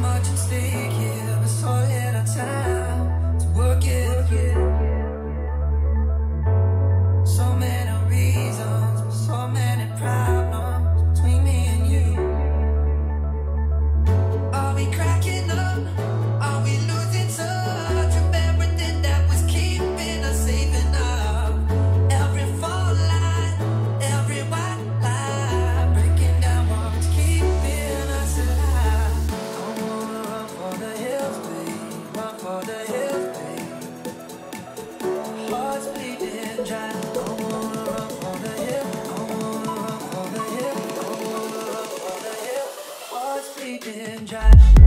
much at stake here, but so little time to work it. So many reasons, but so many problems between me and you. Are we cracking up? Are we losing touch? Remembering that was keeping us safe enough. Every fall line, every white line, breaking down what's keeping us alive. I wanna run for the hills, babe. Run for the hills, babe. Hearts bleeding dry. I wanna run for the hills. Hearts bleeding dry.